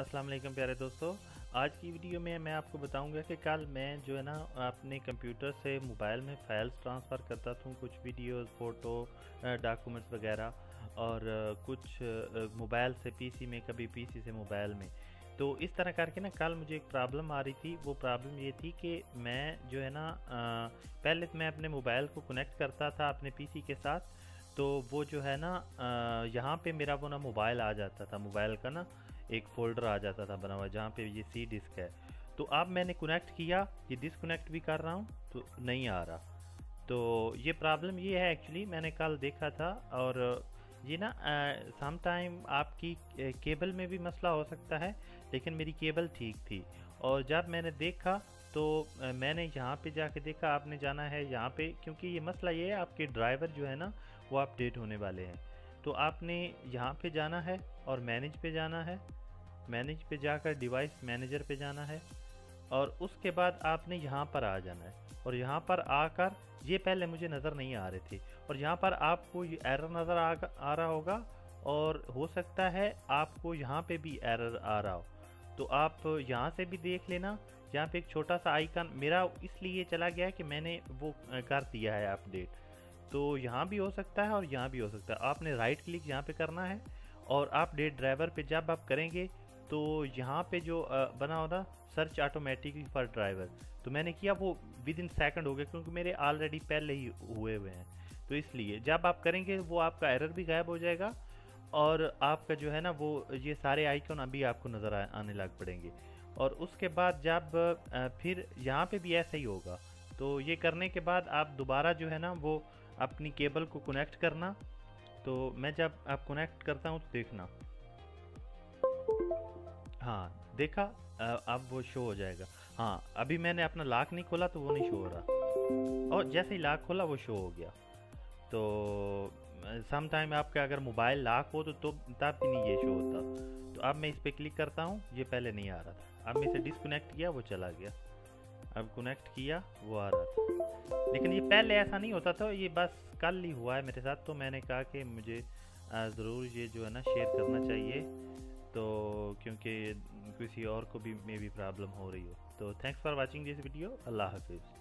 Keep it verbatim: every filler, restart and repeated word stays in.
अस्सलाम वालेकुम प्यारे दोस्तों, आज की वीडियो में मैं आपको बताऊंगा कि कल मैं जो है ना अपने कंप्यूटर से मोबाइल में फ़ाइल्स ट्रांसफ़र करता था, कुछ वीडियोस, फ़ोटो, डॉक्यूमेंट्स वगैरह, और कुछ मोबाइल से पीसी में, कभी पीसी से मोबाइल में। तो इस तरह करके ना कल मुझे एक प्रॉब्लम आ रही थी। वो प्रॉब्लम ये थी कि मैं जो है ना पहले तो मैं अपने मोबाइल को कनेक्ट करता था अपने पीसी के साथ, तो वो जो है ना यहाँ पे मेरा वो ना मोबाइल आ जाता था, मोबाइल का ना एक फ़ोल्डर आ जाता था बना हुआ, जहाँ पे ये सी डिस्क है। तो अब मैंने कनेक्ट किया, ये डिसकनेक्ट भी कर रहा हूँ तो नहीं आ रहा। तो ये प्रॉब्लम ये है, एक्चुअली मैंने कल देखा था। और ये ना सम टाइम आपकी केबल में भी मसला हो सकता है, लेकिन मेरी केबल ठीक थी। और जब मैंने देखा तो मैंने यहाँ पे जाके देखा, आपने जाना है यहाँ पे, क्योंकि ये मसला ये है, आपके ड्राइवर जो है ना वो अपडेट होने वाले हैं। तो आपने यहाँ पे जाना है और मैनेज पे जाना है, मैनेज पे जाकर डिवाइस मैनेजर पे जाना है, और उसके बाद आपने यहाँ पर आ जाना है। और यहाँ पर आकर ये पहले मुझे नज़र नहीं आ रहे थे, और यहाँ पर आपको ये एरर नज़र आ, आ रहा होगा, और हो सकता है आपको यहाँ पे भी एरर आ रहा हो। तो आप यहाँ से भी देख लेना, यहाँ पे एक छोटा सा आइकन मेरा इसलिए चला गया है कि मैंने वो कर दिया है अपडेट। तो यहाँ भी हो सकता है और यहाँ भी हो सकता है। आपने राइट क्लिक यहाँ पे करना है, और अपडेट ड्राइवर पे जब आप करेंगे तो यहाँ पे जो बना होगा सर्च ऑटोमेटिकली फॉर ड्राइवर, तो मैंने किया, वो विद इन सेकेंड हो गया, क्योंकि मेरे ऑलरेडी पहले ही हुए हुए हैं। तो इसलिए जब आप करेंगे वो आपका एरर भी गायब हो जाएगा, और आपका जो है ना वो ये सारे आइकॉन अभी आपको नज़र आने लग पड़ेंगे। और उसके बाद जब फिर यहाँ पे भी ऐसा ही होगा। तो ये करने के बाद आप दोबारा जो है ना वो अपनी केबल को कनेक्ट करना। तो मैं जब आप कनेक्ट करता हूँ तो देखना, हाँ देखा, अब वो शो हो जाएगा। हाँ अभी मैंने अपना लॉक नहीं खोला तो वो नहीं शो हो रहा, और जैसे ही लॉक खोला वो शो हो गया। तो सम टाइम आपका अगर मोबाइल लॉक हो तो तब तो भी नहीं ये शो होता। तो अब मैं इस पर क्लिक करता हूँ, ये पहले नहीं आ रहा था। अब मैं इसे डिसकनेक्ट किया, वो चला गया। अब कनेक्ट किया, वो आ रहा था, लेकिन ये पहले ऐसा नहीं होता था। ये बस कल ही हुआ है मेरे साथ, तो मैंने कहा कि मुझे ज़रूर ये जो है ना शेयर करना चाहिए, तो क्योंकि किसी और को भी मे भी प्रॉब्लम हो रही हो। तो thanks for watching this video. अल्लाह हाफिज़।